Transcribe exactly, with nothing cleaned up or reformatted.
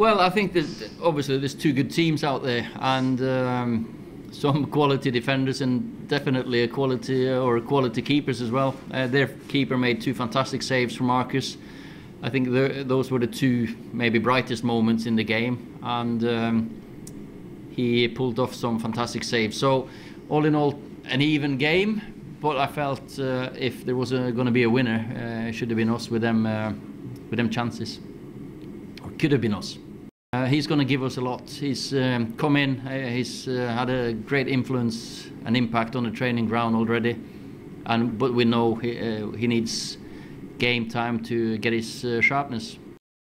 Well, I think there's obviously there's two good teams out there, and um, some quality defenders, and definitely a quality or a quality keepers as well. Uh, their keeper made two fantastic saves for Marcus. I think the, those were the two maybe brightest moments in the game, and um, he pulled off some fantastic saves. So all in all, an even game, but I felt uh, if there was going to be a winner, uh, it should have been us with them uh, with them chances, or could have been us. Uh, he's going to give us a lot. He's um, come in, uh, he's uh, had a great influence and impact on the training ground already, and but we know he, uh, he needs game time to get his uh, sharpness.